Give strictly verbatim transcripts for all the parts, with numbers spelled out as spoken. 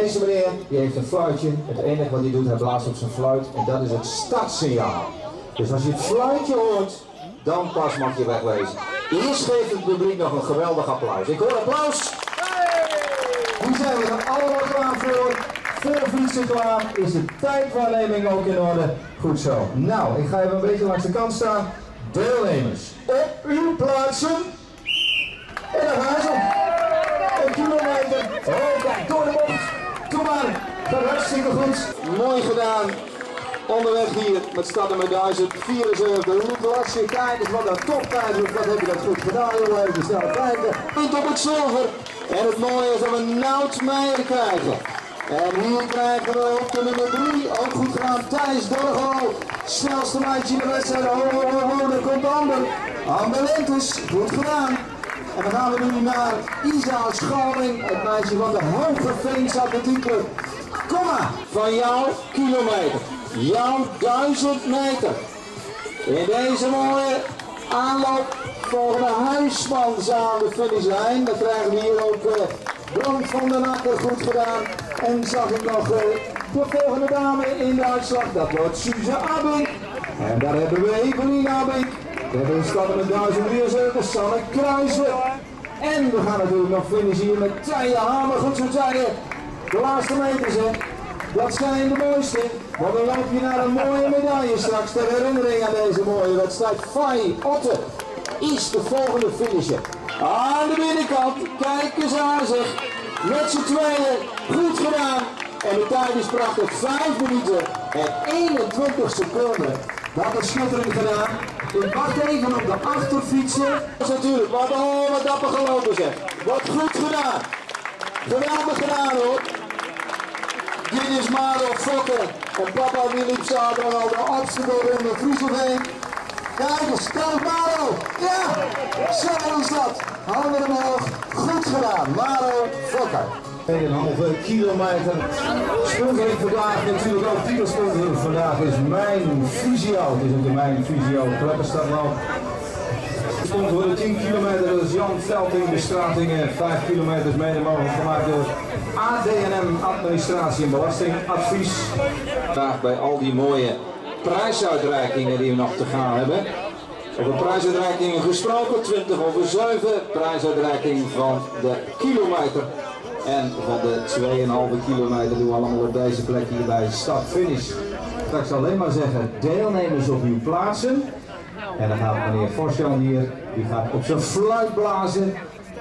Deze meneer die heeft een fluitje. Het enige wat hij doet, hij blaast op zijn fluit. En dat is het startsignaal. Dus als je het fluitje hoort, dan pas mag je wegwezen. Eerst geeft het publiek nog een geweldig applaus. Ik hoor applaus. Hier zijn we er allemaal klaar voor. Veel fietsen klaar. Is de tijdwaarneming ook in orde? Goed zo. Nou, ik ga even een beetje langs de kant staan. Deelnemers, op uw plaatsen. En dan gaan ze. Een kilometer. Oh, kijk, door de bocht. Kom maar. Gaat hartstikke goed. Mooi gedaan. Onderweg hier met startnummer duizend vierenzeventig, Lasse Keiners, wat een toptijd, wat heb je dat goed gedaan, heel even snel kijken, punt op het zilver. En het mooie is dat we Nout Meijer krijgen. En hier krijgen we op de nummer drie, ook goed gedaan, Thijs Dorgo, snelste meidje in de wedstrijd, ho ho ho ho, daar komt Amber, Amber Lentes, goed gedaan. En dan gaan we nu naar Isa Schalling, het meisje van de Hogeveense Atletiekclub. Kom maar, van jouw kilometer. Jouw duizend meter. In deze mooie aanloop volgende Huismans aan de finishlijn. Dan krijgen we hier ook uh, Blank van der Nakker goed gedaan. En zag ik nog uh, de volgende dame in de uitslag. Dat wordt Suze Abink. En daar hebben we Evelien Abink. We hebben een stad met duizend drieënzeventig, Sanne Kruijsen. En we gaan natuurlijk nog finishen met Tijden Hamer. Goed zo, Tijden. De laatste meters, hè. Dat zijn de mooiste. Want dan loop je naar een mooie medaille straks ter herinnering aan deze mooie wedstrijd. Fai Otte is de volgende finisher. Aan de binnenkant, kijk eens aan zich. Met z'n tweeën, goed gedaan. En de tijd is prachtig, vijf minuten en eenentwintig seconden. Dat is schitterend gedaan. Ik wacht even op de achterfietsen. Dat is natuurlijk, wat, oh, wat dapper gelopen zeg. Wat goed gedaan. Geweldig gedaan hoor. Dit is Maro Fokker. En papa die liep zaterdag al de obstacle in de Friesland heen. Kijk eens, kijk Maro! Ja! Zo is dat! Handen omhoog, goed gedaan, Maro Fokker. tweeënhalve kilometer. Sponsoring vandaag, natuurlijk ook titelsponsor vandaag is MijnFysio. Het is ook de MijnFysio Klepperstadloop. Sponsor de tien kilometer, dat is Jan Velting, de Stratingen. vijf kilometers mede mogelijk gemaakt door A D N M Administratie en Belastingadvies. Vandaag bij al die mooie prijsuitreikingen die we nog te gaan hebben. Over prijsuitreikingen gesproken, twintig over zeven. Prijsuitreiking van de kilometer en van de tweeënhalve kilometer doen we allemaal op deze plek hier bij start-finish. Ik zal alleen maar zeggen, deelnemers op uw plaatsen. En dan gaat meneer Forsjan hier, die gaat op zijn fluit blazen.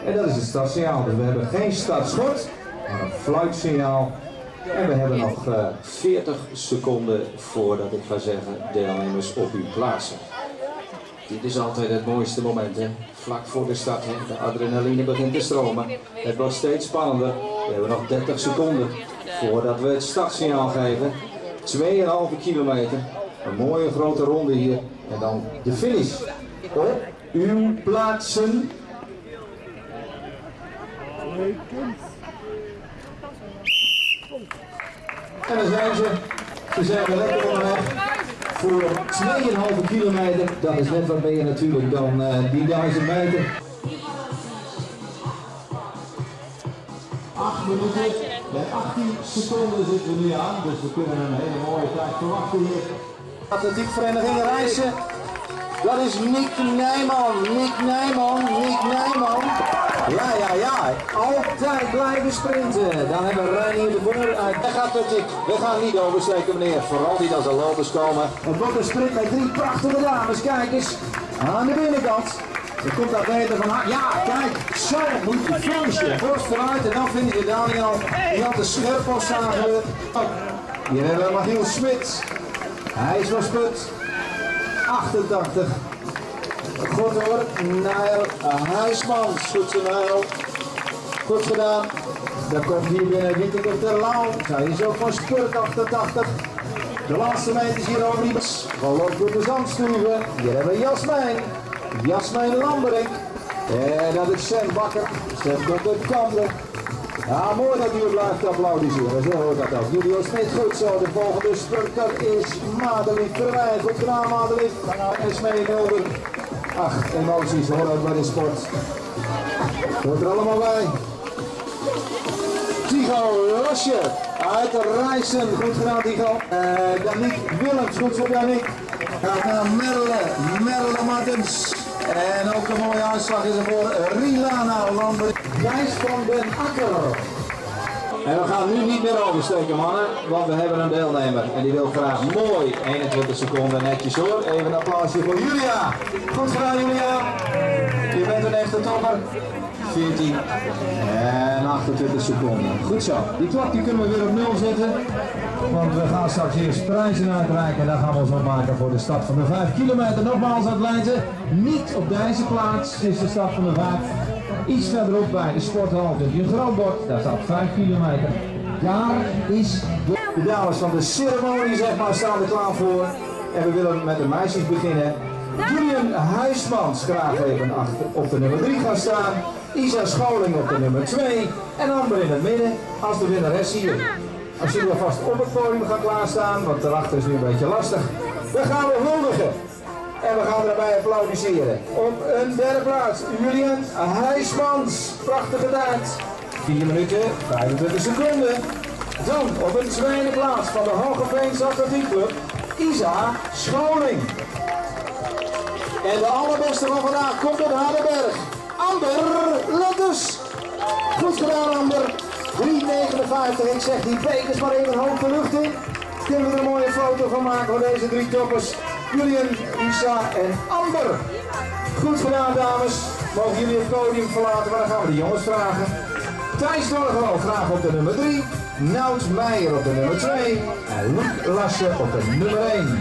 En dat is het startsignaal. Dus we hebben geen startschot, maar een fluitsignaal. En we hebben nog uh, veertig seconden voordat ik ga zeggen, deelnemers op uw plaatsen. Dit is altijd het mooiste moment, hè? Vlak voor de start. Hè? De adrenaline begint te stromen. Het wordt steeds spannender. We hebben nog dertig seconden voordat we het startsignaal geven. tweeënhalve kilometer. Een mooie grote ronde hier. En dan de finish. Op uw plaatsen. En daar zijn ze. Ze zijn er lekker onderweg. Voor tweeënhalve kilometer. Dat is net wat meer natuurlijk dan uh, die duizend meter. acht minuten. Bij achttien seconden zitten we nu aan. Dus we kunnen een hele mooie tijd verwachten hier. Atletiekvereniging Rijssen, dat is Nick Nijman, Nick Nijman, Nick Nijman. Ja, ja, ja, altijd blijven sprinten. Dan hebben we Reinier de Boer uit de atletiek. We gaan niet oversteken meneer, vooral niet als er lopers komen. Het wordt een sprint met drie prachtige dames, kijk eens. Aan de binnenkant. Er komt dat beter van haar. Ja, kijk, zo moet je finishen. Voorst vooruit en dan vind je Daniel. Die had de scherpels aangebeurd. Hier hebben we Magiel Smit. Hij is van Spurt achtentachtig. Goed hoor, Nijl Huisman. Goed zo Nijl. Goed gedaan. Dan komt hier binnen Witteke Terlouw. Zij is ook van Spurt achtentachtig. De laatste meters hier over die bus. Verloop door de zandsturen. Hier hebben we Jasmijn. Jasmijn Lambering. En dat is Sam Bakker. Sam Bakker Kampen. Ja, mooi dat u blijft applaudisseren, zo hoort dat ook. Jullie is niet goed zo, de volgende sprinter is Madelief Verwijn. Goed gedaan Madelief. En Smee Mulder. Ach, emoties hoor ook bij de sport. Hoort er allemaal bij. tien Digo Losje uit Rijssen, goed gedaan Digo. Uh, Yannick Willems, goed voor Yannick. Gaat naar Merle, Merle Martens. En ook een mooie uitslag is er voor Rilana Lambert. Gijs van den Akker. En we gaan nu niet meer oversteken mannen, want we hebben een deelnemer. En die wil graag mooi eenentwintig seconden netjes hoor. Even een applausje voor Julia. Goed gedaan Julia. Je bent een echte topper. veertien en achtentwintig seconden. Goed zo. Die klok die kunnen we weer op nul zetten. Want we gaan straks eerst prijzen uitreiken. En daar gaan we ons opmaken voor de start van de vijf kilometer. Nogmaals uit Leiden. Niet op deze plaats is de start van de vijf. Iets verderop bij de sporthal. Dus je groot bord. Daar staat vijf kilometer. Daar is de... De dames van de ceremonie zeg maar staan er klaar voor. En we willen met de meisjes beginnen. Julian Huismans graag even achter op de nummer drie gaan staan. Isa Scholing op de nummer twee en Amber in het midden als de winnares hier. Als jullie alvast op het podium gaan klaarstaan, want daarachter is nu een beetje lastig. We gaan we huldigen en we gaan erbij applaudisseren. Op een derde plaats, Julian Huismans. Prachtige taart. vier minuten, vijfentwintig seconden. Dan op een tweede plaats van de Hogeveense Atletiekclub, Isa Scholing. En de allerbeste van vandaag komt uit Hardenberg. Amber Letters. Goed gedaan Amber. drie negenenvijftig. Ik zeg die bekers maar even hoog de lucht in. Kunnen we er een mooie foto van maken van deze drie toppers. Julian, Isa en Amber. Goed gedaan dames. Mogen jullie het podium verlaten, maar dan gaan we de jongens vragen. Thijs Dorgel graag op de nummer drie. Nout Meijer op de nummer twee. En Luc Lasse op de nummer één.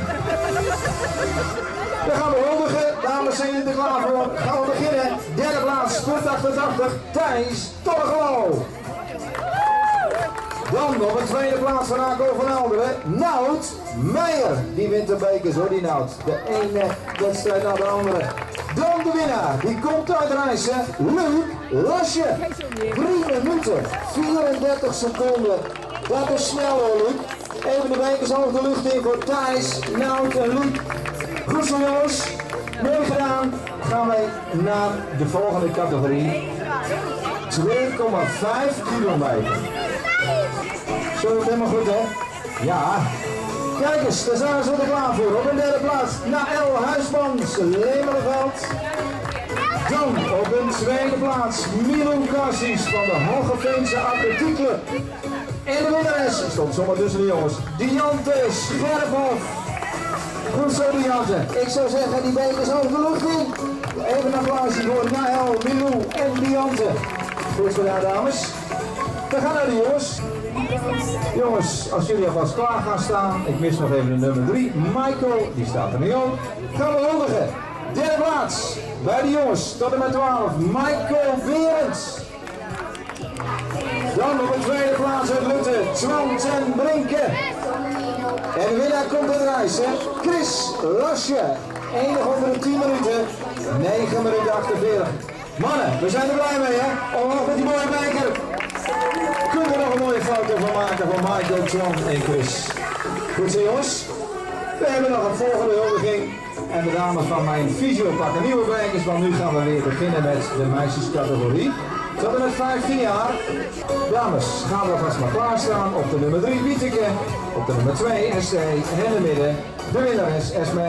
We gaan huldigen, dames zijn jullie er klaar voor. Gaan we beginnen. Derde plaats, Spurt achtentachtig, Thijs Torgelo. Dan op de tweede plaats van Akko van Elderen, Nout Meijer. Die wint de bekers hoor, die Nout. De ene wedstrijd naar de andere. Dan de winnaar, die komt uit Rijssen, Luc Lasje. drie minuten, vierendertig seconden. Dat is snel hoor, Luc. Even de bekers hoog de lucht in voor Thijs, Nout en Luc. Goed zo jongens, mooi gedaan. Gaan wij naar de volgende categorie. twee komma vijf kilometer. Zo, dat is helemaal goed hè? Ja. Kijk eens, daar zijn we er klaar voor. Op de derde plaats, Naël Huismans, Lemerenveld. Dan op de tweede plaats, Milo Cassis van de Hogeveense Atletiekclub. En de winnares, stond zomaar tussen de jongens, Diante Scherfhoff. Goed zo, Diante. Ik zou zeggen, die bekers over de lucht in. Even een applausje voor Naël, Milou en Diante. Goed gedaan, dames. We gaan naar de jongens. Jongens, als jullie alvast klaar gaan staan. Ik mis nog even de nummer drie. Michael, die staat er niet op. Gaan we huldigen. Derde plaats bij de jongens. Tot en met twaalf. Michael Berends. Dan op de tweede plaats uit Lutten. Twant en Brinken. En de winnaar komt uit Rijssen, Chris Lasje. Enig onder de tien minuten, negen minuten achtenveertig. Mannen, we zijn er blij mee hè, omhoog met die mooie beker. Kunnen we nog een mooie foto van maken van Michael, John en Chris. Goed zo jongens, we hebben nog een volgende huldiging. En de dames van MijnFysio pakken nieuwe bekers, want nu gaan we weer beginnen met de meisjescategorie. Tot en met vijftien jaar. Dames, gaan we vast maar klaarstaan op de nummer drie, Wieteke. Op de nummer twee, S T. En in de midden, de winnares, Esme.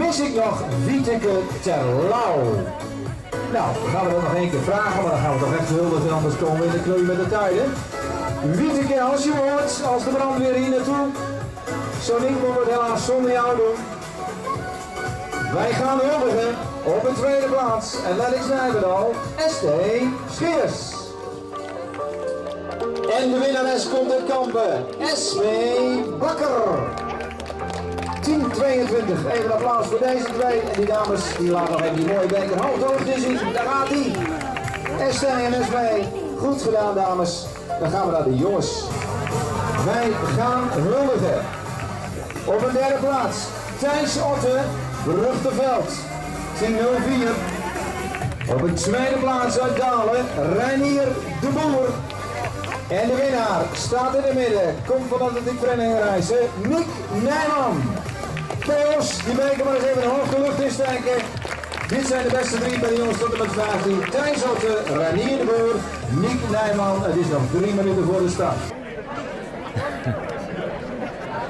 Mis ik nog Wieteke Terlouw. Nou, we gaan we dat nog één keer vragen, maar dan gaan we toch echt huldigen, anders komen we in de kleur met de tijden. Wieteke, als je hoort, als de brandweer hier naartoe. Zo ding kon het helaas zonder jou doen. Wij gaan huldigen. Op de tweede plaats, en let ik snijden al, S T. Scheers. En de winnares komt uit Kampen, S W Bakker. tien tweeëntwintig, even een applaus voor deze twee. En die dames, die laten nog even die mooie beker hoog door te zien. Daar gaat die. S W en S W, goed gedaan dames. Dan gaan we naar de jongens. Wij gaan huldigen. Op een derde plaats, Thijs Otte, Brugteveld. tien nul vier. Op een tweede plaats uit Dalen, Reinier de Boer. En de winnaar staat in de midden, komt vanuit de dieptraining reizen, Nick Nijman. Peos, die beker maar eens even hoog de lucht insteken. Dit zijn de beste drie bij de jongens tot en met vijftien. Thijs Otte, Ranier de Boer, Niek Nijman. Het is nog drie minuten voor de start.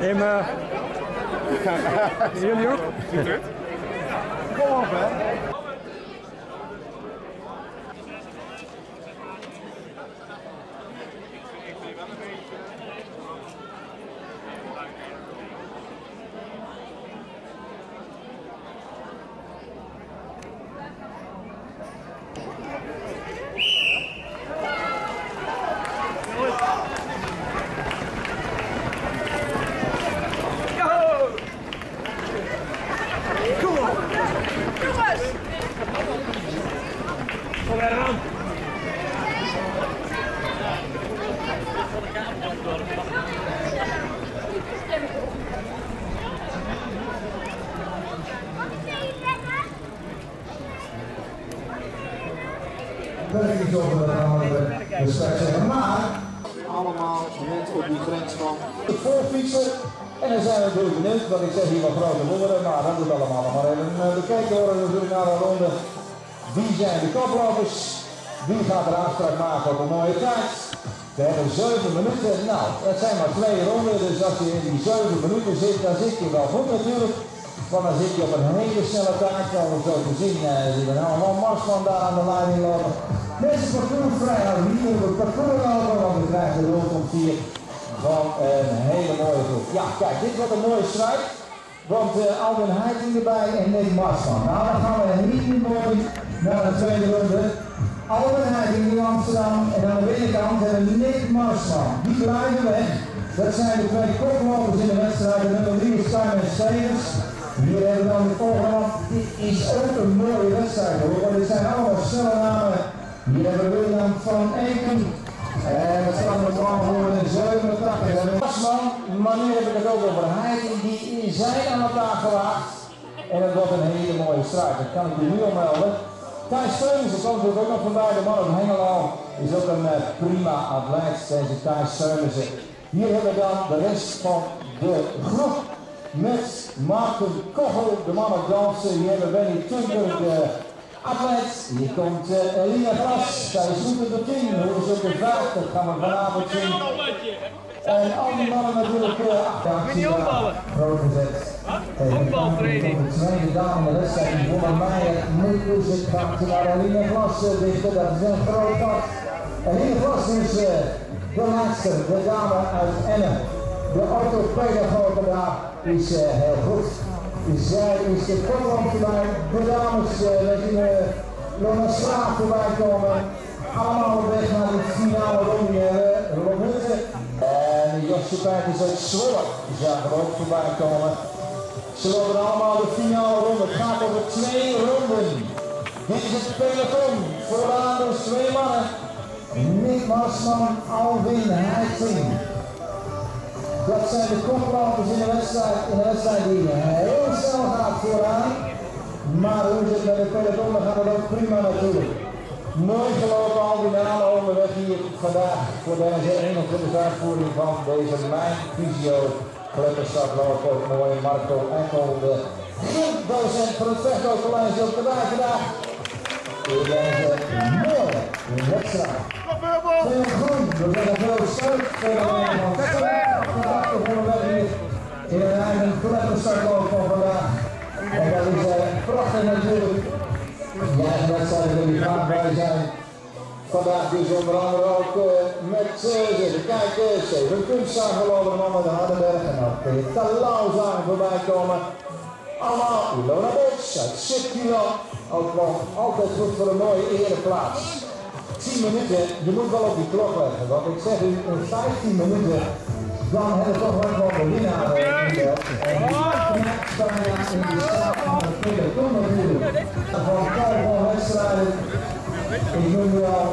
Emmen. Jullie ook? Kom op, hè. Want ik zeg hier wat grote woorden, maar dat doet allemaal nog maar even. We kijken horen natuurlijk naar een ronde. Wie zijn de koplopers? Wie gaat er afspraak maken op een mooie kaart? We hebben zeven minuten. Nou, dat zijn maar twee ronden, dus als je in die zeven minuten zit, dan zit je wel goed natuurlijk. Want dan zit je op een hele snelle taak, dan we zo te zien. Er zit een allemaal marsman daar aan de leiding lopen. Deze parcours vrij aan hier op het parcours lopen, want we krijgen de rondom vier. Van een hele mooie groep. Ja, kijk, dit wordt een mooie strijd. Want uh, Alden Heiting erbij en Nick Marsman. Nou, dan gaan we niet meer mooi naar de tweede ronde. Alden Heiting in Amsterdam en aan de binnenkant hebben we Nick Marsman. Die blijven weg. Dat zijn de twee koplopers in de wedstrijd. Nummer drie is Simon Stevens. Hier hebben we dan de volgende. Dit is ook een mooie wedstrijd hoor. Want dit zijn allemaal snelle namen. Hier hebben we Willem van Eken. En dat staat met man voor in zevenentachtig. Marsman, maar nu heb ik het ook over Heiting, die in zijn aan elkaar geraakt. En dat wordt een hele mooie strijd, dat kan ik je nu al melden. Thijs Steunens, dat komt ook nog vandaag, de man op Hengelo, is ook een uh, prima atleet, deze Thijs Steunens. Hier hebben we dan de rest van de groep. Met Maarten Kochel, de man op dansen. Hier hebben we Benny Tunker, de atleet. Hier komt uh, Elia Gras, zij is goed op de tien, hoe is ook de vijf, dat gaan we vanavond zien. En al die mannen natuurlijk achter elkaar groot gezet. Honkbaltraining. De tweede dame in de wedstrijd, Yvonne Meijer, Moekoes, ik ga naar Elia Gras dichten, dat is een groot pad. Elia Gras is uh, de laatste, de dame uit Emmen. De orthopedagoog vandaag is uh, heel goed. Zij is de kopland voorbij, de dames uh, met die lange uh, straat voorbij komen. Allemaal op weg naar de finale ronde rond Lutten. En Josje Pijt is uit Zwolle, die dus zagen er ook voorbij komen. Ze lopen allemaal de finale ronde, het gaat over twee ronden. Dit is het peloton, vooraan dus twee mannen. Nick Marsman, Alwin Heiting. Dat zijn de koplopers in de wedstrijd, in de wedstrijd die heel snel gaat vooraan. Maar hoe zit het met de peloton, dan gaat het ook prima natuurlijk. Mooi gelopen al die namen onderweg hier vandaag voor deze eenentwintigste uitvoering van deze MijnFysio Klepperstadloop. Ook mooi Marco Enkel, de docent van het Vechthoog College op de dag vandaag. Voor deze mooie wedstrijd. Veel groen, we leggen veel steun van de in een eigen klepperstadloop van vandaag. En dat is uh, prachtig natuurlijk. Ja, dat zijn jullie graag bij zijn. Vandaag dus onder andere ook uh, met uh, even kijken, Steven Kunst aangelopen, mannen de Hardenberg en ook de Talau zagen voorbij komen. Allemaal Ilona Boks uit Sipkino. Ook nog altijd goed voor een mooie ereplaats. tien minuten, je moet wel op die klok leggen, want ik zeg u, in vijftien minuten dan hebben we toch wel wat de winnaar hier. En die knapt bijna in de staat van de peloton natuurlijk. Van keihard wedstrijden. Ik noem u al.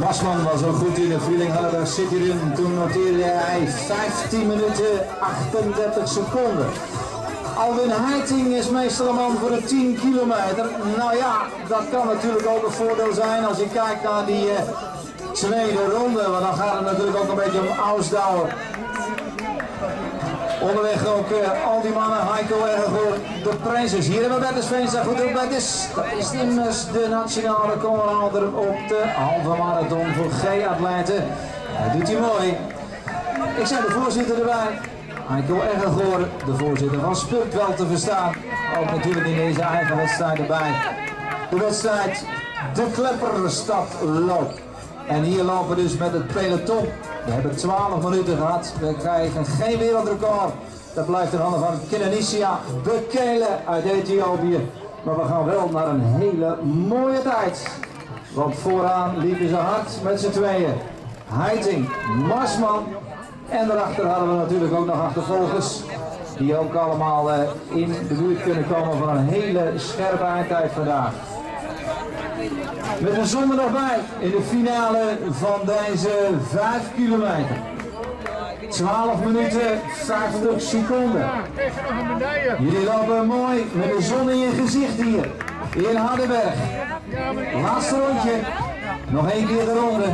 Marsman was ook goed in de Vueling Hardenberg City Run. Toen noteerde hij vijftien minuten achtendertig seconden. Alwin Heiting is meestal een man voor de tien kilometer. Nou ja, dat kan natuurlijk ook een voordeel zijn als je kijkt naar die uh, tweede ronde. Want dan gaat het natuurlijk ook een beetje om Ausdauer. Onderweg ook uh, al die mannen, Heiko Ergoor, de prijzers. Hier hebben we Bertus Veenstra goed op bij dit. Dat is immers de nationale komerhouder op de halve marathon voor G-atleten. Dat doet hij mooi. Ik zei de voorzitter erbij. Heiko Ergoor, de voorzitter van Spurt, wel te verstaan. Ook natuurlijk in deze eigen wedstrijd erbij. De wedstrijd de Klepperstadloop. En hier lopen we dus met het peloton. We hebben twaalf minuten gehad, we krijgen geen wereldrecord. Dat blijft in handen van Kenenisa Bekele uit Ethiopië. Maar we gaan wel naar een hele mooie tijd. Want vooraan liepen ze hard met z'n tweeën. Heiting, Marsman. En daarachter hadden we natuurlijk ook nog achtervolgers. Die ook allemaal in de buurt kunnen komen van een hele scherpe eindtijd vandaag. Met een zonde nog bij in de finale van deze vijf kilometer. twaalf minuten, vijftig seconden. Jullie lopen mooi met de zon in je gezicht hier. In Hardenberg. Laatste rondje. Nog één keer de ronde.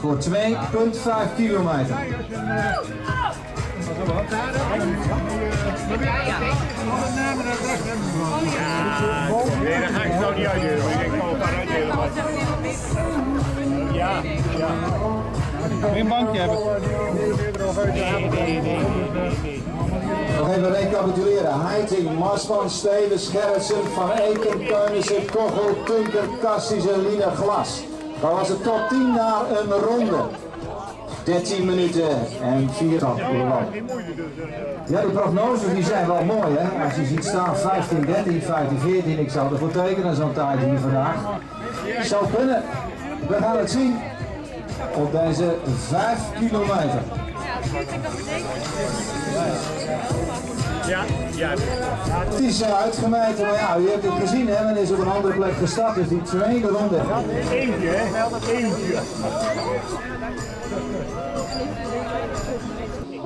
Voor twee komma vijf kilometer. Nee, dat ga ik nou niet uitdelen. Ik denk wel een paar uitdelen. Ja, ja. Wil je een bankje hebben? Nee, nee, nee. Nog even recapituleren. Heiting, Marsman, Steven, Scherritsen, Van Eken, Keunissen, Kochel, Tunker, Kastis en Lina Glas. Dat was de top tien na een ronde. dertien minuten en vier. Ja, de prognoses die zijn wel mooi, hè. Als je ziet staan vijftien dertien, vijftien veertien, ik zou ervoor tekenen zo'n tijd hier vandaag. Zou kunnen. We gaan het zien op deze vijf kilometer. Ja, ja. Het is uitgemeten, maar ja, u hebt het gezien, hè, men is op een andere plek gestart, dus die tweede ronde. Eentje, hè? Eentje.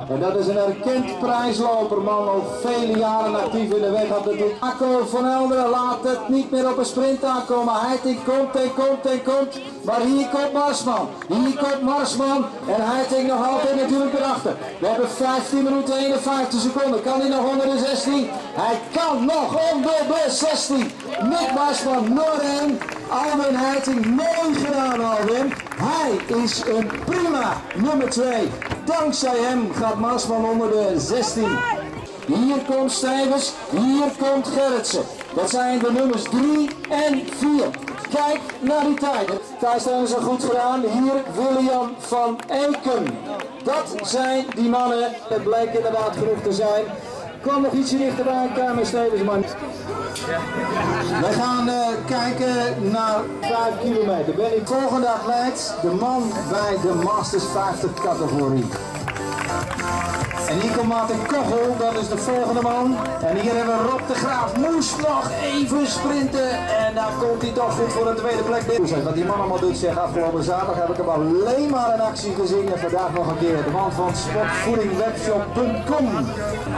En dat is een erkend prijsloper, man, ook vele jaren actief in de weg had het doen. Akko van Elderen laat het niet meer op een sprint aankomen. Heiting komt en komt en komt, maar hier komt Marsman. Hier komt Marsman en Heiting nog altijd natuurlijk erachter. We hebben vijftien minuten, eenenvijftig seconden. Kan hij nog onder de zestien? Hij kan nog onder de zestien. Nick Marsman, Noren, Alwin Heiting, mooi gedaan Alwin. Hij is een prima nummer twee. Dankzij hem gaat Marsman onder de zestien. Hier komt Stijvers, hier komt Gerritsen. Dat zijn de nummers drie en vier. Kijk naar die tijden. Thijs hebben ze goed gedaan. Hier William van Eken. Dat zijn die mannen. Het bleek inderdaad genoeg te zijn. Kwam nog ietsje dichterbij, Kamer Stevens, man. We gaan uh, kijken naar vijf kilometer. Benny, volgende atleet, de man bij de Masters vijftig categorie. En hier komt Maarten Kochel, dat is de volgende man. En hier hebben we Rob de Graaf. Moest nog even sprinten. En daar komt hij toch goed voor de tweede plek. Wat die man allemaal doet, zeg, afgelopen zaterdag heb ik hem alleen maar in actie gezien. En vandaag nog een keer de man van Sportvoedingwebshop punt com.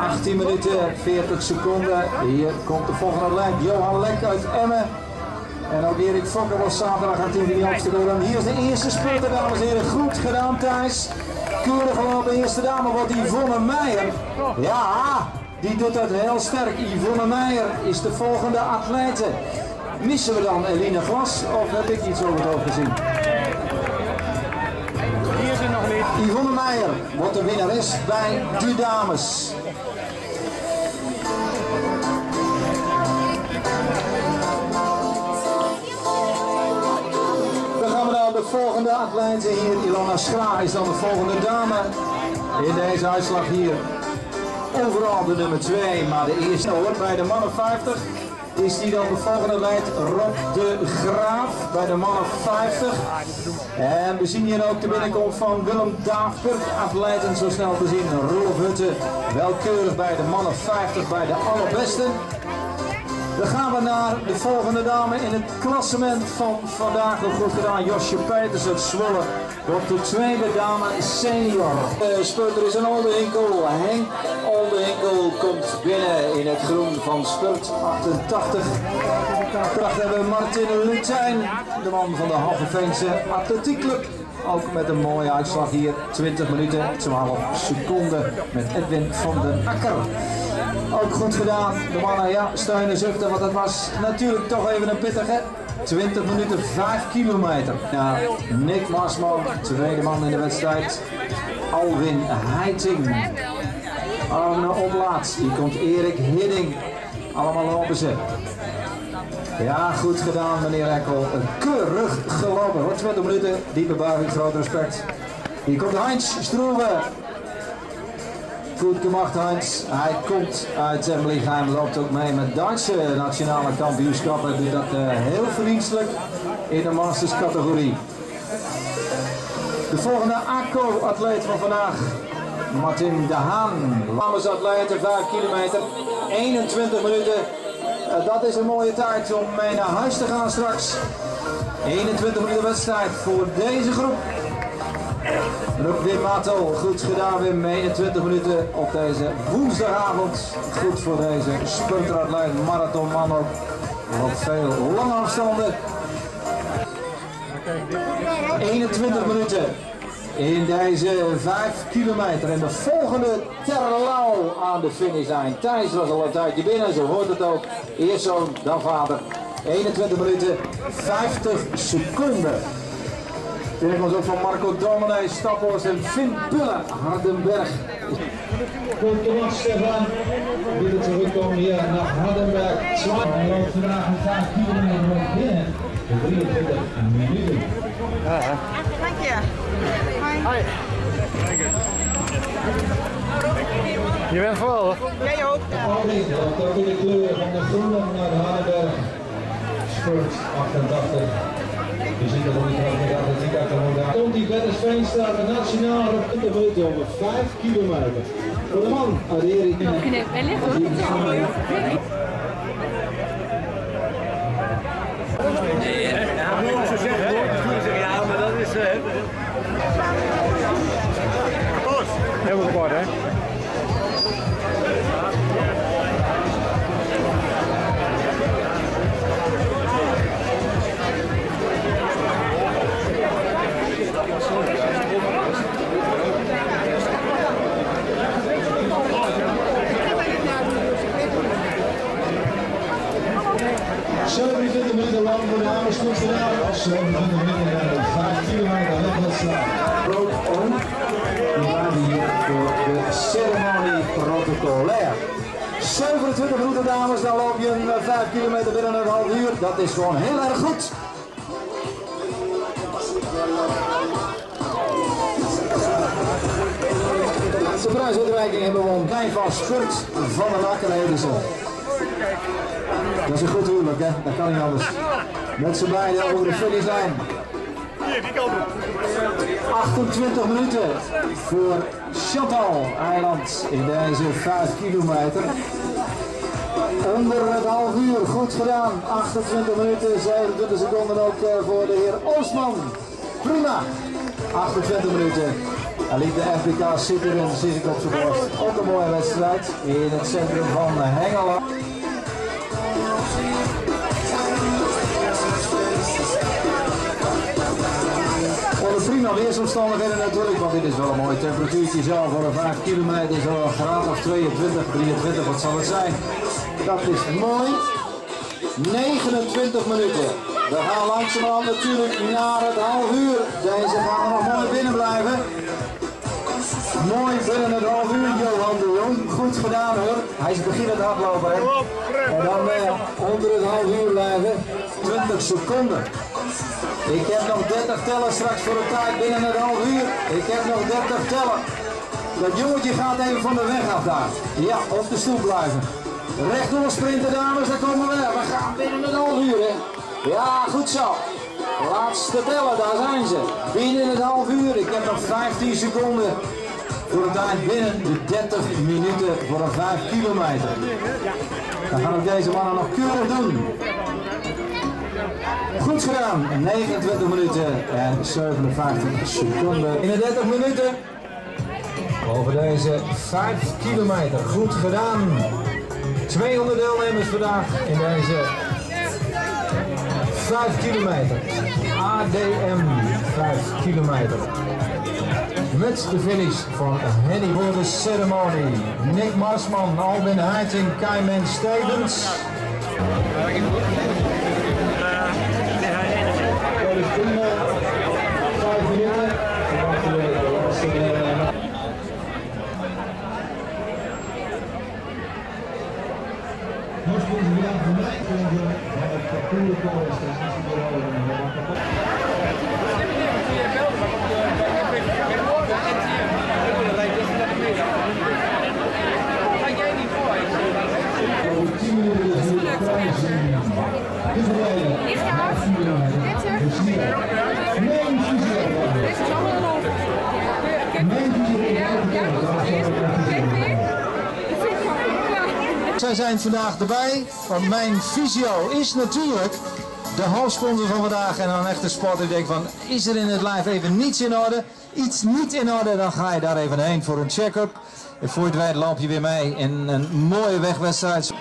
achttien minuten, veertig seconden. Hier komt de volgende lijn. Johan Lek uit Emmen. En ook Erik Fokker was zaterdag aan tien Amsterdam. En hier is de eerste sprinter, dames en heren. Goed gedaan, Thijs. Keurig gelopen eerste dame, wat Yvonne Meijer, ja, die doet dat heel sterk. Yvonne Meijer is de volgende atlete. Missen we dan Eline Glas of heb ik iets over het hoofd gezien? Hier is er nog niet. Yvonne Meijer wordt de winnares bij de dames. De volgende atlete hier, Ilona Schra, is dan de volgende dame in deze uitslag hier. Overal de nummer twee, maar de eerste hoort bij de mannen vijftig. Is die dan de volgende leidt, Rob de Graaf, bij de mannen vijftig. En we zien hier ook de binnenkomst van Willem Daafkirk, afleidend zo snel te zien. Roelof Hutte, welkeurig bij de mannen vijftig, bij de allerbeste. Dan gaan we naar de volgende dame in het klassement van vandaag. Goed gedaan, Josje Peters uit Zwolle. Wordt de tweede dame senior. Uh, Spurter is een Oldenhinkel. Henk Oldenhinkel komt binnen in het groen van Spurt achtentachtig. Daarachter hebben we Martin Lutijn, de man van de Hogeveense Atletiekclub. Ook met een mooie uitslag hier. twintig minuten, twaalf seconden met Edwin van den Akker. Ook goed gedaan. De mannen, ja, steunen, zuchten, want het was natuurlijk toch even een pittige. twintig minuten, vijf kilometer. Ja, Nick Marsman, tweede man in de wedstrijd. Alwin Heiting. Arne Oplaats, hier komt Erik Hidding. Allemaal lopen ze. Ja, goed gedaan meneer Eckel. Keurig gelopen hoor. twintig minuten, diepe buiging, groot respect. Hier komt Heinz Stroeve. Goed gemacht Heinz. Hij komt uit Zembliegheim, loopt ook mee met Duitse nationale kampioenschappen. Doet dat uh, heel verdienstelijk in de masters categorie. De volgende Akko-atleet van vandaag. Martin de Haan. Dames-atleten, vijf kilometer, eenentwintig minuten. Dat is een mooie tijd om mee naar huis te gaan straks. eenentwintig minuten wedstrijd voor deze groep. En ook Wim Mato, goed gedaan Wim, eenentwintig minuten op deze woensdagavond. Goed voor deze sprinteratleet, marathonman ook. Wat veel lange afstanden. eenentwintig minuten in deze vijf kilometer. En de volgende Terlouw aan de finishlijn. Thijs was al een tijdje binnen, zo hoort het ook. Eerst zoon, dan vader. eenentwintig minuten, vijftig seconden. Tegenwoordig ook van Marco Domenij, Staphorst en Finn Puller, Hardenberg. Goed, Thomas Stefan. We willen terugkomen hier naar Hardenberg. Hij loopt vandaag een vijf kilometer binnen. drieëntwintig minuten. Ja, hè? Dank je. Hoi. Je bent vooral. Jij ook. Dat is de kleur van de groene naar de Hardenberg. Spurt achtentachtig. Je ziet dat niet van de atletiek uit de Honda. Komt die Bergensveen staat de nationale op de meute over vijf kilometer. Voor de man, Aderi. Ja, maar dat is... Heel goed geworden, hè? zevenentwintig minuten lang voor de dames tot vandaag. zevenentwintig minuten naar de vijf kilometer wegwedstrijd. Rood om. We gaan hier voor de ceremonie protocolair. zevenentwintig minuten dames, dan loop je een vijf kilometer binnen een half uur. Dat is gewoon heel erg goed. De prijsuitreiking hebben we een klein van Spurt van de Lakken Edison. Dat is een goed huwelijk, hè? Dat kan niet anders. Met z'n beiden over de finishlijn. achtentwintig minuten voor Chantal Eiland in deze vijf kilometer. Onder het half uur, goed gedaan. achtentwintig minuten, zevenentwintig seconden ook voor de heer Osman. Prima. achtentwintig minuten. Hij liet de F B K zitten en zit ik op zijn borst. Ook een mooie wedstrijd in het centrum van Hengelo. Voor de prima weersomstandigheden natuurlijk, want dit is wel een mooi temperatuurtje zo. Voor een vijf kilometer zo een graad of tweeëntwintig, drieëntwintig, wat zal het zijn? Dat is mooi. negenentwintig minuten. We gaan langzamerhand natuurlijk naar het half uur. Deze gaan we nog mooi binnen blijven. Mooi binnen het half uur, Johan de Jong. Goed gedaan hoor. Hij is beginnend hardloper, hè. En dan eh, onder het half uur blijven. twintig seconden. Ik heb nog dertig tellen straks voor de tijd binnen het half uur. Ik heb nog dertig tellen. Dat jongetje gaat even van de weg af daar. Ja, op de stoel blijven. Rechtdoor sprinten dames, daar komen we. We gaan binnen het half uur, hè. Ja, goed zo. Laatste tellen, daar zijn ze. Binnen het half uur, ik heb nog vijftien seconden. Voor de tijd binnen de dertig minuten voor een vijf kilometer. Dan gaan ook deze mannen nog keurig doen. Goed gedaan, negenentwintig minuten en zevenenvijftig seconden. In de dertig minuten over deze vijf kilometer. Goed gedaan. tweehonderd deelnemers vandaag in deze vijf kilometer. A D M vijfenvijftig kilometer. Met de finish van Henny voor de ceremonie. Nick Marsman, Albin Heiting, Kaiman Stevens. Zij zijn vandaag erbij, want MijnFysio is natuurlijk de hoofdsponsor van vandaag. En dan echt de sport. Ik denk van, is er in het lijf even niets in orde? Iets niet in orde, dan ga je daar even heen voor een check-up. En voor het wijd loop je weer mee in een mooie wegwedstrijd.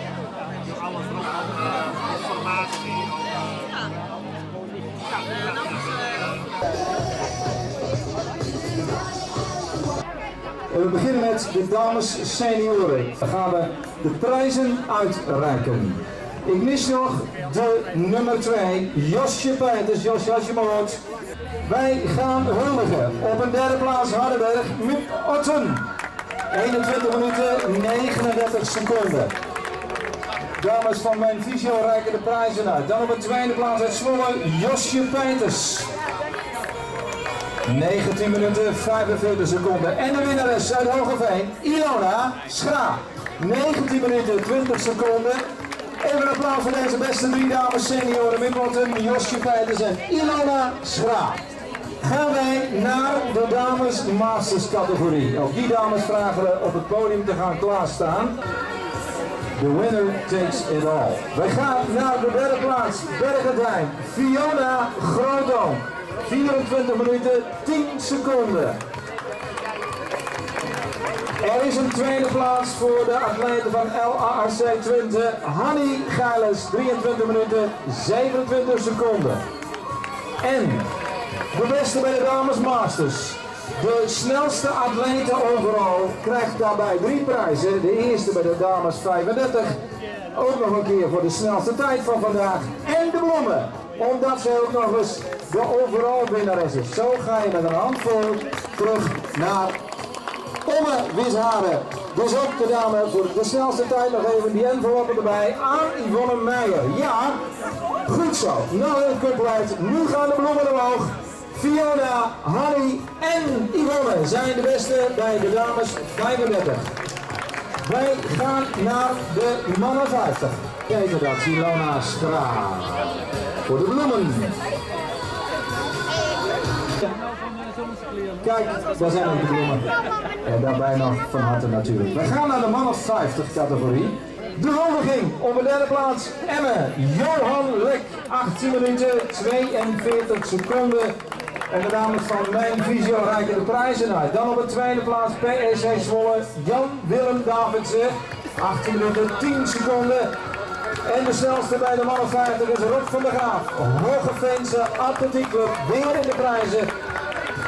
We beginnen met de dames senioren. Dan gaan we de prijzen uitreiken. Ik mis nog de nummer twee, Josje Peters. Josje, als je maar hoort. Wij gaan huldigen. Op een derde plaats Hardenberg met Otten. eenentwintig minuten, negenendertig seconden. Dames van MijnFysio reiken de prijzen uit. Dan op een tweede plaats uit Zwolle, Josje Peters. negentien minuten, vijfenveertig seconden. En de winnares uit Hogeveen, Ilona Schaap. negentien minuten, twintig seconden. Even een applaus voor deze beste drie dames senioren. Wimmelten, Josje Peters en Ilona Schaap. Gaan wij naar de dames masters categorie. Ook die dames vragen we op het podium te gaan klaarstaan. The winner takes it all. Wij gaan naar de derde plaats, Bergentheim, Fiona Grootdom. vierentwintig minuten, tien seconden. Er is een tweede plaats voor de atleten van LARC twintig, Hanny Geiles, drieëntwintig minuten, zevenentwintig seconden. En de beste bij de dames masters, de snelste atleten overal, krijgt daarbij drie prijzen. De eerste bij de dames vijfendertig, ook nog een keer voor de snelste tijd van vandaag, en de bloemen, omdat ze ook nog eens de overal winnares is. Zo ga je met een handvol terug naar Emme Wiesharen. Dus ook de dame voor de snelste tijd nog even die enveloppen erbij aan Yvonne Meijer. Ja, goed zo. Nou, heel compleet. Nu gaan de bloemen omhoog. Fiona, Harry en Yvonne zijn de beste bij de dames vijfendertig. Wij gaan naar de mannen vijftig. Kijk dat, Ilona Stra. Voor de bloemen. Kijk, daar zijn ook de bloemen. En daarbij nog van harte natuurlijk. We gaan naar de mannen vijftig categorie. De huldiging op de derde plaats. Emmen, Johan Lek, achttien minuten, tweeënveertig seconden. En de dames van MijnFysio reiken de prijzen uit. Dan op de tweede plaats P E C Zwolle, Jan-Willem Davidsen, achttien minuten, tien seconden. En de snelste bij de mannen vijftig is Rob van der Graaf, Hogeveense Atletiekclub, weer in de prijzen.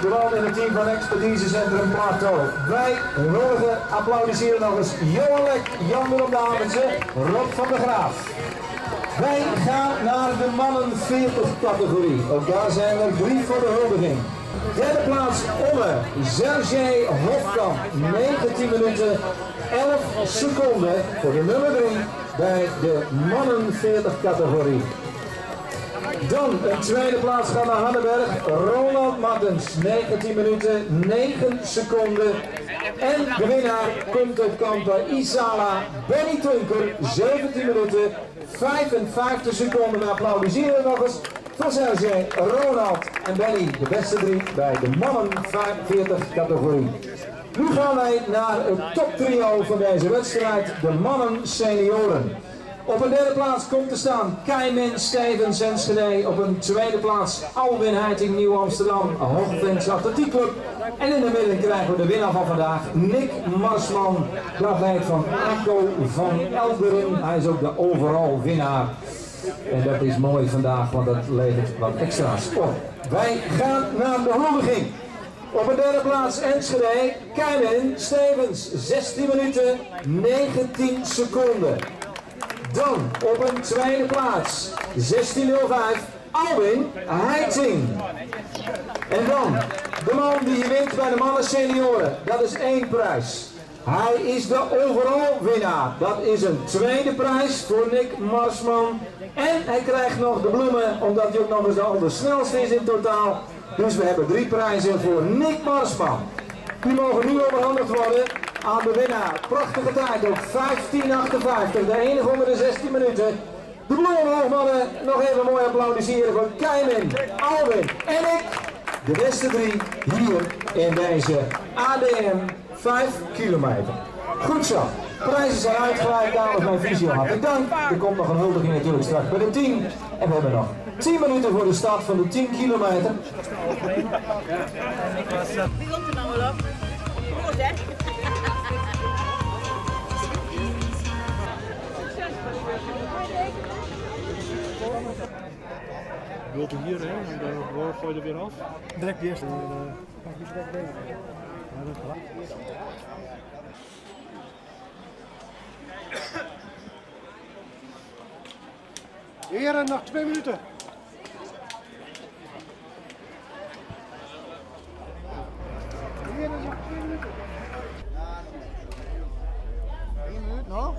De bal in het team van Expeditiecentrum Plateau. Wij huldigen, applaudisseren nog eens Johan Lek, Jan-Willem Davidsen, Rob van der Graaf. Wij gaan naar de mannen veertig categorie. Ook daar zijn er drie voor de huldiging. Derde plaats Omme, Sergej Hofkamp, negentien minuten, elf seconden voor de nummer drie bij de mannen veertig categorie. Dan een tweede plaats gaat naar Hardenberg, Ronald Martens, negentien minuten, negen seconden. En de winnaar komt uit Kampen, Isala, Benny Tunker, zeventien minuten, vijfenvijftig seconden. We applaudisseren nog eens voor Sergej, Ronald en Benny, de beste drie bij de mannen vijfenveertig categorie. Nu gaan wij naar het toptrio van deze wedstrijd, de mannen senioren. Op een derde plaats komt te staan Kaiman Stevens, Enschede. Op een tweede plaats Alwin Heiting, Nieuw-Amsterdam, Hogeveense Atletiekclub. En in de midden krijgen we de winnaar van vandaag, Nick Marsman. Kladheid van Akko van Elderen. Hij is ook de overal winnaar. En dat is mooi vandaag, want dat levert wat extra's op. Wij gaan naar de huldiging. Op een derde plaats Enschede, Kevin Stevens, zestien minuten, negentien seconden. Dan op een tweede plaats, zestien nul vijf, Alwin Heiting. En dan de man die hier wint bij de mannen senioren, dat is één prijs. Hij is de overal winnaar, dat is een tweede prijs voor Nick Marsman. En hij krijgt nog de bloemen, omdat hij ook nog eens de allersnelste is in totaal. Dus we hebben drie prijzen voor Nick Marsman. Die mogen nu overhandigd worden aan de winnaar. Prachtige tijd op vijftien achtenvijftig, de enige onder de zestien minuten. De bloemenhoogmannen, nog even mooi applaudisseren voor Keimen, Alwin en ik. De beste drie hier in deze A D M vijf kilometer. Goed zo, prijzen zijn uitgereikt, dames en heren. Hartelijk dank. Er komt nog een huldiging natuurlijk straks bij de tien. En we hebben nog tien minuten voor de start van de tien kilometer. Wie komt er nou wel op? Goed hè? Je wilt er hierheen en dan gooi je er weer af. Direct eerst. Dan pak je het weg. Ja, dat is gelijk. Heren, nog twee minuten. Heren, nog twee minuten. Eén minuut nog.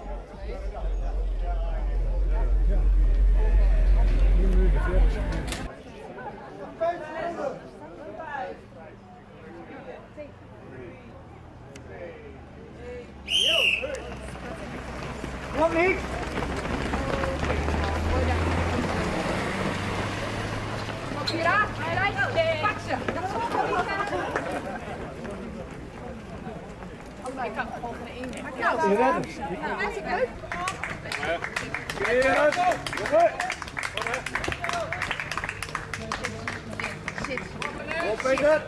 Kom niet! Kom hier aan, hij rijdt ook. Pak ze! Ik kan gewoon geen één. Je redt het. Mensen, leuk! Heren! Zit! Kom Peter!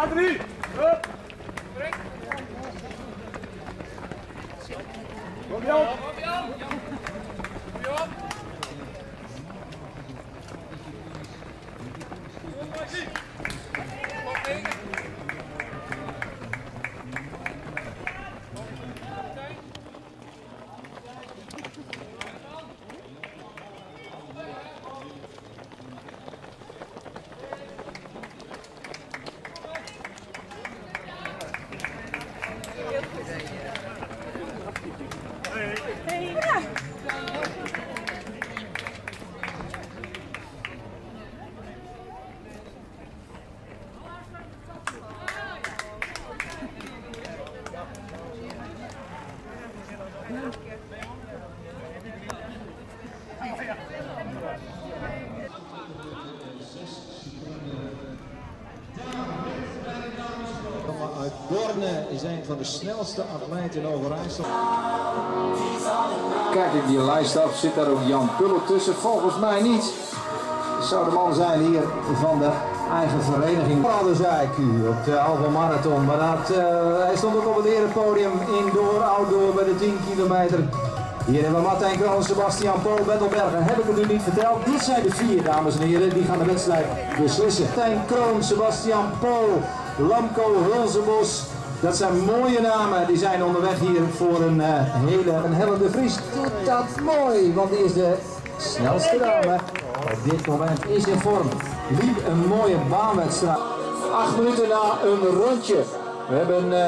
Adrie! Hup! Kom je op! Kom je op! Kom je op! Zijn van de snelste atleten in Overijssel. Kijk in die lijst af, zit daar ook Jan Pullen tussen? Volgens mij niet. Zou de man zijn hier van de eigen vereniging. Hadden zij Q op de halve marathon, maar dat, uh, hij stond ook op het erepodium indoor, outdoor bij de tien kilometer. Hier hebben we Martijn Kroon, Sebastian Pool, Bettelberger. Heb ik het u niet verteld? Dit zijn de vier, dames en heren, die gaan de wedstrijd beslissen. Martijn Kroon, Sebastian Pool, Lamco Hulzenbos. Dat zijn mooie namen, die zijn onderweg hier voor een uh, hele, een Helle de Vries. Doet dat mooi, want die is de snelste dame. Op dit moment is in vorm. Liep een mooie baanwedstrijd. Acht minuten na een rondje. We hebben uh,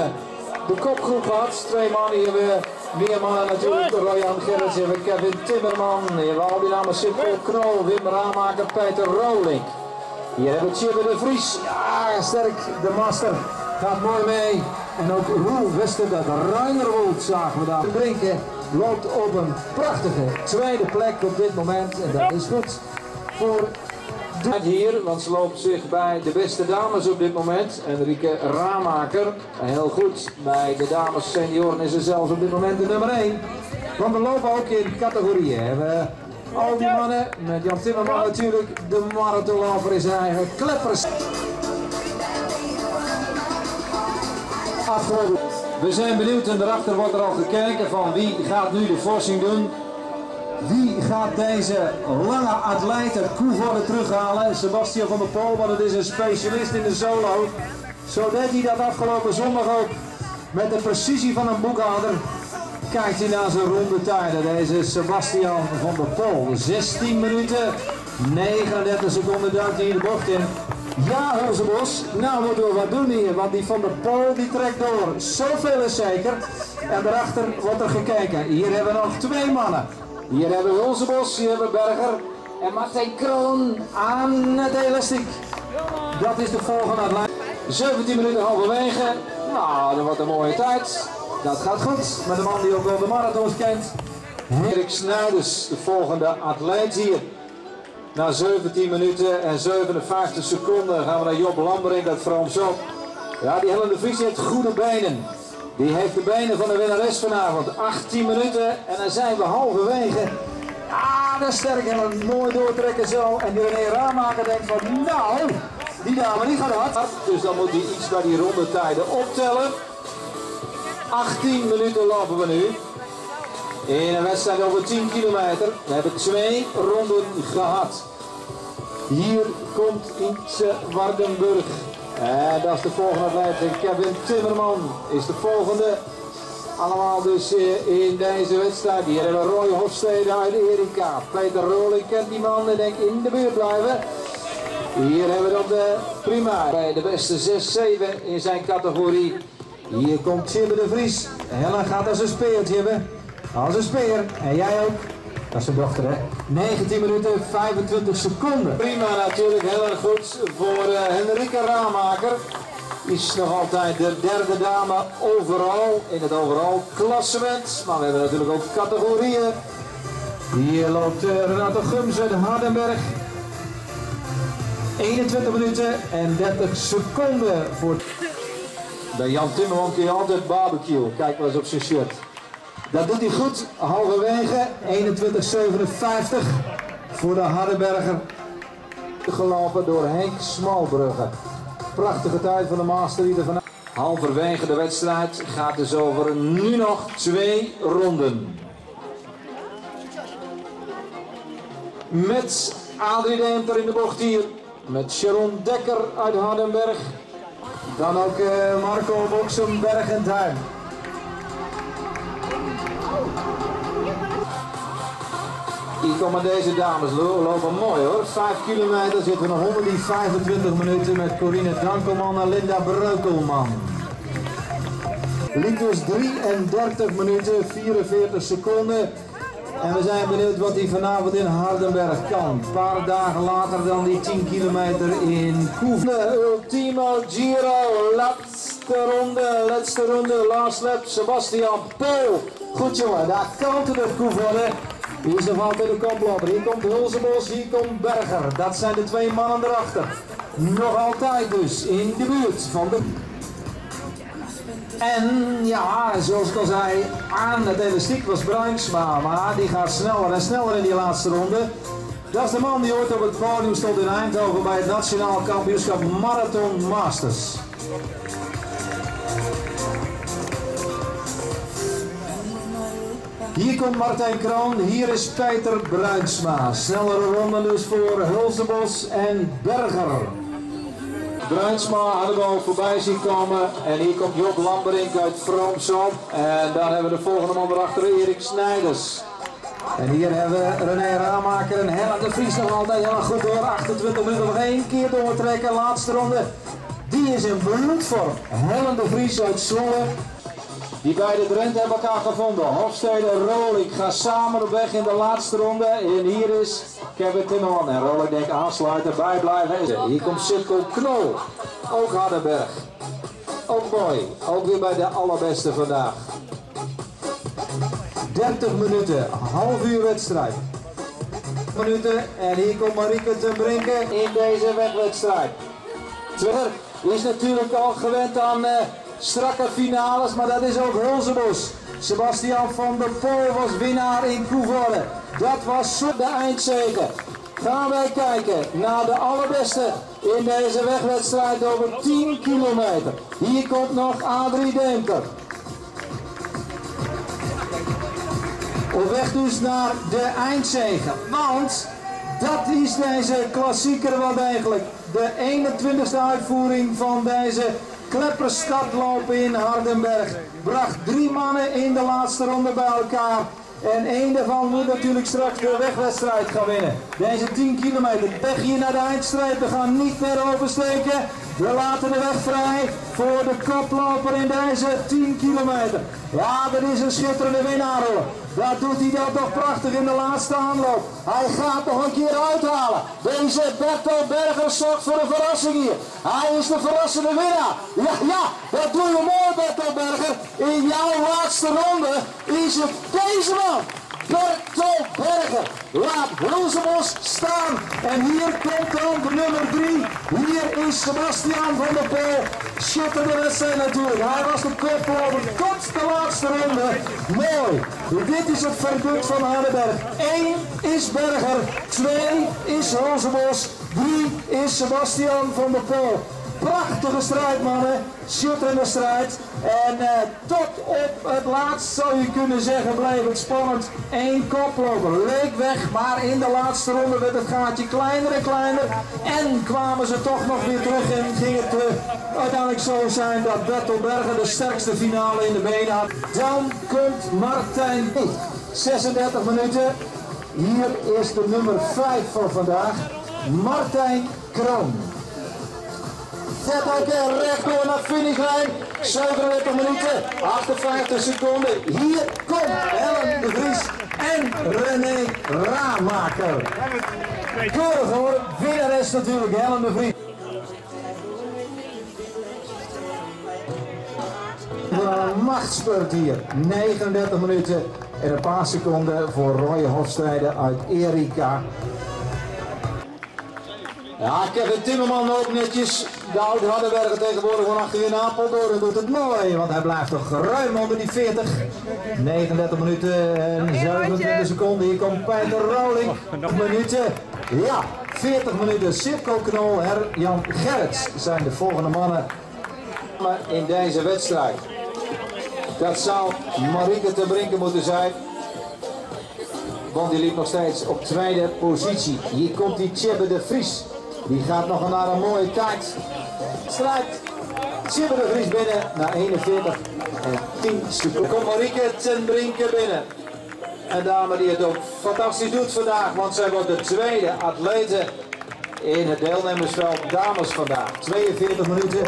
de kopgroep gehad. Twee mannen hier weer. Meer mannen natuurlijk. Royan Gerrits, hebben Kevin Timmerman. Hier hebben al die namen. Sipol Krol, Wim Raamaker, Peter Rolink. Hier hebben we Chibbe de Vries. Ja, sterk, de master. Gaat mooi mee. En ook Roel Westen, dat Ruinerwold zagen we daar. De Brinken loopt op een prachtige tweede plek op dit moment. En dat is goed voor de... hier, want ze loopt zich bij de beste dames op dit moment. Henrike Raamaker, heel goed. Bij de dames senioren is ze zelfs op dit moment de nummer één. Want we lopen ook in categorieën. We al die mannen, met Jan Timmerman natuurlijk, de marathonloper is hij, het kleppers. We zijn benieuwd en daarachter wordt er al gekeken van wie gaat nu de forsing doen. Wie gaat deze lange atleet uit Koevoorde terughalen? Sebastian van der Pol, want het is een specialist in de solo. Zo deed hij dat afgelopen zondag ook met de precisie van een boekhouder. Kijkt hij naar zijn ronde tijden, deze Sebastian van der Pol. zestien minuten, negenendertig seconden duikt hij in de bocht in. Ja, Hulsebos, nou moeten we wat doen hier, want die van der Pol die trekt door. Zoveel is zeker. En daarachter wordt er gekeken. Hier hebben we nog twee mannen. Hier hebben we Hulsebos, hier hebben we Berger en Martijn Kroon aan het elastiek. Dat is de volgende lijn. zeventien minuten halverwege. Nou, dat wordt een mooie tijd. Dat gaat goed met de man die ook wel de marathons kent. Erik Snijders, de volgende atleet hier. Na zeventien minuten en zevenenvijftig seconden gaan we naar Job Lambering, dat vrooms op. Ja, die Helen de Vries heeft goede benen. Die heeft de benen van de winnares vanavond. achttien minuten en dan zijn we halverwege. Ah, dat is sterk en een mooi doortrekken zo. En die René Raamaker denkt van nou, die dame die gaat hard. Dus dan moet hij iets bij die rondetijden optellen. achttien minuten lopen we nu. In een wedstrijd over tien kilometer. We hebben twee ronden gehad. Hier komt iets Wardenburg. En dat is de volgende atleet. Kevin Timmerman is de volgende. Allemaal dus in deze wedstrijd. Hier hebben we Roy Hofstede uit Erika. Peter Roling kent die man en denkt in de buurt blijven. Hier hebben we dan de primair. Bij de beste zes zeven in zijn categorie. Hier komt Jibbe de Vries. Helen gaat als een speer, Jibbe. Als een speer. En jij ook. Dat is zijn dochter, hè? negentien minuten, vijfentwintig seconden. Prima natuurlijk, heel erg goed voor uh, Henrike Raamaker. Is nog altijd de derde dame overal, in het overal klassement. Maar we hebben natuurlijk ook categorieën. Hier loopt uh, Renate Gums uit Hardenberg. eenentwintig minuten en dertig seconden voor... Bij Jan Timmerman kun je altijd barbecue. Kijk maar eens op zijn shirt. Dat doet hij goed, halverwege, eenentwintig zevenenvijftig voor de Hardenberger, gelopen door Henk Smalbrugge. Prachtige tijd van de master die er vanaf. Halverwege de wedstrijd gaat dus over nu nog twee ronden. Met Adrie Deemter in de bocht hier, met Sharon Dekker uit Hardenberg, dan ook Marco Boksem Bergentheim. Hier komen deze dames lopen mooi hoor. vijf kilometer zitten we nog honderdvijfentwintig minuten met Corine Dankelman en Linda Breukelman. Liep dus drieëndertig minuten, vierenveertig seconden. En we zijn benieuwd wat hij vanavond in Hardenberg kan. Een paar dagen later dan die tien kilometer in Koevoorde. Ultimo Giro, laatste ronde, laatste ronde, last lap, Sebastian Pol. Goed jongen, daar kan het op Koevoorde. Hier is nog altijd de koploper. Hier komt Hulsebos, hier komt Berger. Dat zijn de twee mannen erachter. Nog altijd dus in de buurt van de... En ja, zoals ik al zei, aan het elastiek was Bruinsma. Maar die gaat sneller en sneller in die laatste ronde. Dat is de man die ooit op het podium stond in Eindhoven bij het Nationaal Kampioenschap Marathon Masters. Hier komt Martijn Kroon, hier is Peter Bruinsma. Snellere ronde dus voor Hulsebos en Berger. Bruinsma hadden we al voorbij zien komen. En hier komt Job Lamberink uit Vroomsop. En daar hebben we de volgende man erachter, Erik Snijders. En hier hebben we René Raamaker en Helen de Vries nog altijd heel goed door. achtentwintig minuten nog één keer doortrekken, laatste ronde. Die is in bloedvorm. Helen de Vries uit Zwolle. Die beide Drent hebben elkaar gevonden. Hofstede en Rolik gaan samen op weg in de laatste ronde. En hier is Kevin Timmerman. En Rolik denkt aansluiten, bijblijven. Hier komt Sipko Knol. Ook Hardenberg. Ook mooi. Ook weer bij de allerbeste vandaag. dertig minuten. Half uur wedstrijd. minuten. En hier komt Marieke ten Brinke in deze wegwedstrijd. Twitter is natuurlijk al gewend aan... Uh, strakke finales, maar dat is ook Hulzenbos. Sebastian van der Pol was winnaar in Koevoorde. Dat was de eindzege. Gaan wij kijken naar de allerbeste in deze wegwedstrijd over tien kilometer. Hier komt nog Adrie Demker. Op weg dus naar de eindzege. Want dat is deze klassieker wel degelijk. De eenentwintigste uitvoering van deze Klepperstadloop in Hardenberg. Bracht drie mannen in de laatste ronde bij elkaar. En één daarvan moet natuurlijk straks de wegwedstrijd gaan winnen. Deze tien kilometer. Weg hier naar de eindstreep. We gaan niet meer oversteken. We laten de weg vrij voor de koploper in deze tien kilometer. Ja, dat is een schitterende winnaar hoor. Dat doet hij dat toch prachtig in de laatste aanloop. Hij gaat nog een keer uithalen. Deze Bertel Berger zorgt voor een verrassing hier. Hij is de verrassende winnaar. Ja, ja, dat doe je mooi Bertel Berger. In jouw laatste ronde is het deze man. Bertel Berger laat Hulzenbos staan. En hier komt dan de nummer drie. Hier is Sebastian van der Pol. Schitterende wedstrijd natuurlijk. Hij was de koploper tot de laatste ronde. Mooi. Dit is het verdict van Hardenberg. één is Berger. twee is Hulzenbos. drie is Sebastian van der Pol. Prachtige strijd mannen, schitterende strijd en uh, tot op het laatst zou je kunnen zeggen bleef het spannend. Eén koploper leek weg, maar in de laatste ronde werd het gaatje kleiner en kleiner en kwamen ze toch nog weer terug en ging het uh, uiteindelijk zo zijn dat Bertel Berger de sterkste finale in de benen had. Dan komt Martijn Boek, zesendertig minuten, hier is de nummer vijf van vandaag, Martijn Kroon. Zet ook weer recht door naar finishlijn. zevenendertig minuten, achtenvijftig seconden. Hier komt Helen de Vries en René Raamaker. Keurig hoor, winnares natuurlijk, Helen de Vries. Een machtsspurt hier, negenendertig minuten en een paar seconden voor Roy Hofstrijder uit Erika. Ja, Kevin Timmerman ook netjes. De oude Hardenberger tegenwoordig van achterin Apeldoorn doet het mooi, want hij blijft toch ruim onder die veertig. negenendertig minuten en zevenentwintig seconden. Hier komt Peter Rowling. Minuten. Ja, veertig minuten. Sipko Knol en Jan Gerrits zijn de volgende mannen in deze wedstrijd. Dat zou Marieke te Brinken moeten zijn. Want die liep nog steeds op tweede positie. Hier komt die Tjibbe de Vries. Die gaat nog naar een mooie tijd. Strijd. Tjibbe de Vries binnen na eenenveertig en tien seconden. Komt Marieke ten Brinken binnen. Een dame die het ook fantastisch doet vandaag. Want zij wordt de tweede atlete in het deelnemersveld dames vandaag. tweeënveertig minuten,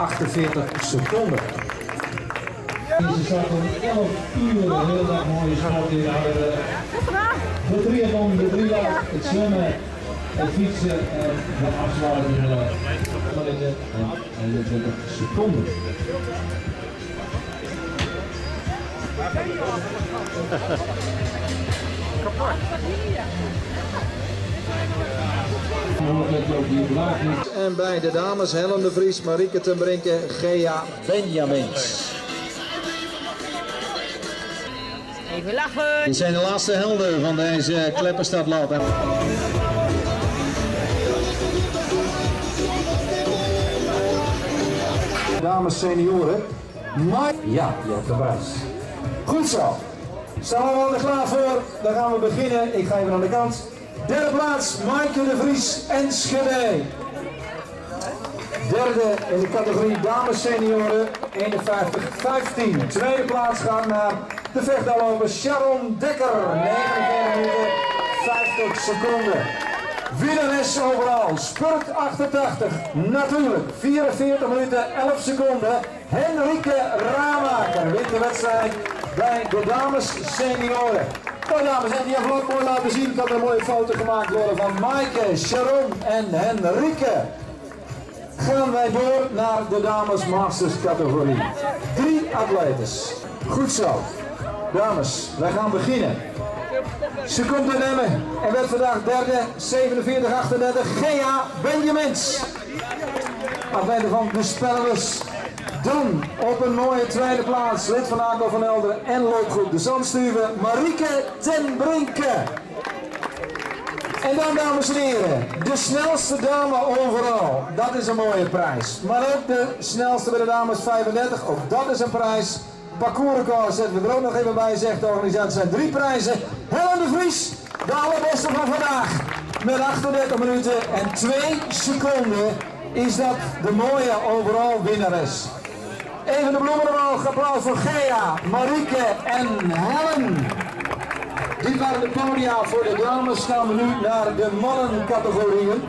achtenveertig seconden. Deze start om elf uur, een hele dag mooie sport in Hardenberg. De triathlon, de driedag, het zwemmen, het fietsen en de afsluiting van eenentwintig seconden. En bij de dames Helen de Vries, Marieke ten Brinken, Gea Benjamins. Even lachen. Dit zijn de laatste helden van deze Klepperstadloop. Dames senioren, maar... ja, je hebt de prijs. Goed zo. Staan we al er klaar voor? Dan gaan we beginnen. Ik ga even aan de kant. Derde plaats, Maaike de Vries, Enschede. Derde in de categorie dames senioren, eenenvijftig vijftien. Tweede plaats gaat naar de vechtaloper Sharon Dekker, negenenveertig minuten, vijftig seconden. Winnares overal, Spurt achtentachtig, natuurlijk, vierenveertig minuten, elf seconden. Henrike Raamaker wint de wedstrijd bij de dames senioren. Nou dames en die vlog mooi laten zien, kan een mooie foto gemaakt worden van Maaike, Sharon en Henrike. Gaan wij door naar de dames masters categorie. Drie atletes. Goed zo. Dames, wij gaan beginnen. Ze komt in Emmen en werd vandaag derde, zevenenveertig achtendertig, Gea Benjamins. Atleten van de spelers Dan op een mooie tweede plaats, lid van Akko van Elderen en loopgroep de Zandstuwen, Marieke ten Brinke. En dan, dames en heren, de snelste dame overal. Dat is een mooie prijs. Maar ook de snelste bij de dames vijfendertig, ook dat is een prijs. Parcoursrecord zetten we er ook nog even bij, zegt de organisatie. Zijn drie prijzen. Helen de Vries, de allerbeste van vandaag. Met achtendertig minuten en twee seconden is dat de mooie overal winnares. Even de bloemen omhoog, applaus voor Gea, Marieke en Helen. Dit waren de podia voor de dames. Gaan we nu naar de mannencategorieën.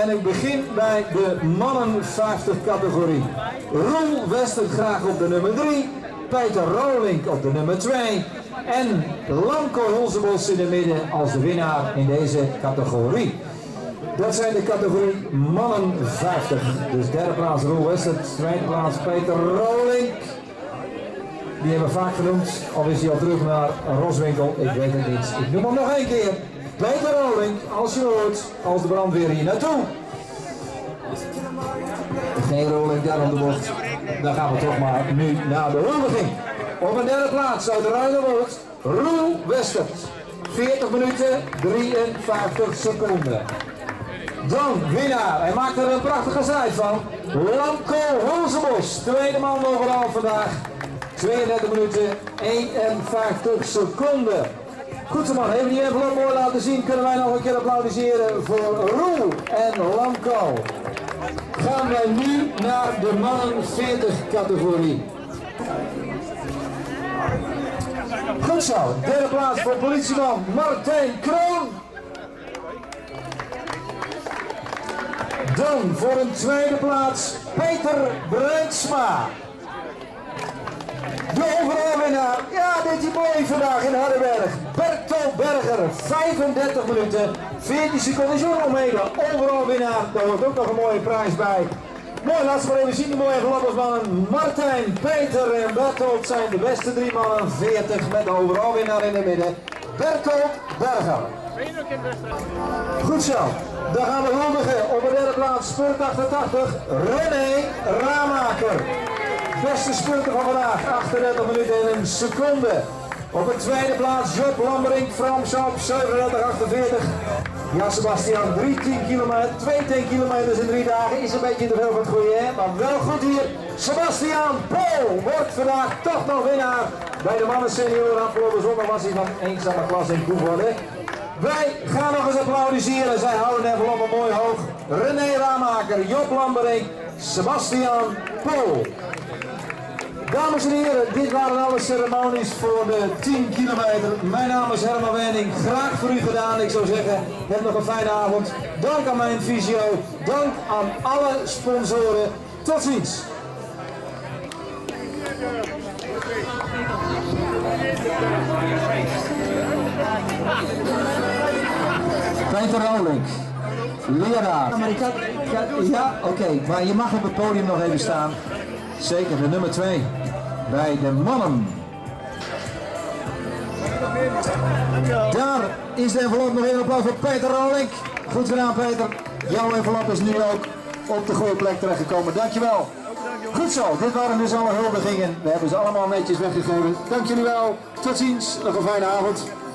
En ik begin bij de mannen vijftig categorie. Roel Westert graag op de nummer drie. Peter Rolink op de nummer twee. En Lanko Hulsebos in de midden als de winnaar in deze categorie. Dat zijn de categorie mannen vijftig. Dus derde plaats Roel Westert, tweede plaats Peter Rolink. Die hebben we vaak genoemd, al is hij al terug naar Roswinkel, ik weet het niet. Ik noem hem nog één keer. Peter Rolink, als je hoort, als de brandweer hier naartoe. Geen Rolink daar om de bocht. Dan gaan we toch maar nu naar de huldiging. Op een derde plaats uit de Ruinerwold, Roel Westert. veertig minuten, drieënvijftig seconden. Dan winnaar, hij maakt er een prachtige strijd van. Lanko Hulsebos, tweede man overal vandaag. tweeëndertig minuten, eenenvijftig seconden. Goed zo man, even die envelop mooi laten zien. Kunnen wij nog een keer applaudisseren voor Roel en Lanko. Gaan wij nu naar de mannen veertig categorie. Goed zo, derde plaats voor politieman Martijn Kroon. Dan voor een tweede plaats Peter Bruinsma. De overalwinnaar, ja, dit is mooi vandaag in Hardenberg. Bertel Berger, vijfendertig minuten, veertien seconden. John Almeida, overalwinnaar, daar hoort ook nog een mooie prijs bij. Mooi, laten we maar even zien de mooie glappersmannen. Martijn, Peter en Bertolt zijn de beste drie mannen. veertig met de overalwinnaar in de midden, Bertel Berger. Goed zo, dan gaan we huldigen. Op de derde plaats, Spurt achtentachtig, René Raamaker. Beste spurter van vandaag, achtendertig minuten en een seconde. Op de tweede plaats Job Lamberink, Framshop, zevenendertig achtenveertig. Ja, Sebastian, drie tien kilometer, twee tien kilometers in drie dagen is een beetje te veel van het goede, hè? Maar wel goed hier. Sebastian Pol wordt vandaag toch nog winnaar. Bij de mannen senior afgelopen zondag was hij van eenzame klas in Koevoorde. Wij gaan nog eens applaudisseren. Zij houden even op een mooi hoog. René Raamaker, Job Lamberink, Sebastian Pol. Dames en heren, dit waren alle ceremonies voor de tien kilometer. Mijn naam is Herman Wenning, graag voor u gedaan. Ik zou zeggen, heb nog een fijne avond. Dank aan mijn fysio, dank aan alle sponsoren. Tot ziens. Peter Rolink, leraar. Ja, oké, okay, maar je mag op het podium nog even staan. Zeker de nummer twee bij de mannen. Daar is de envelop, nog een applaus voor Peter Rolink. Goed gedaan, Peter. Jouw envelop is nu ook op de goede plek terechtgekomen. Dankjewel. Goed zo, dit waren dus alle huldigingen. We hebben ze allemaal netjes weggegeven. Dank jullie wel. Tot ziens. Nog een fijne avond.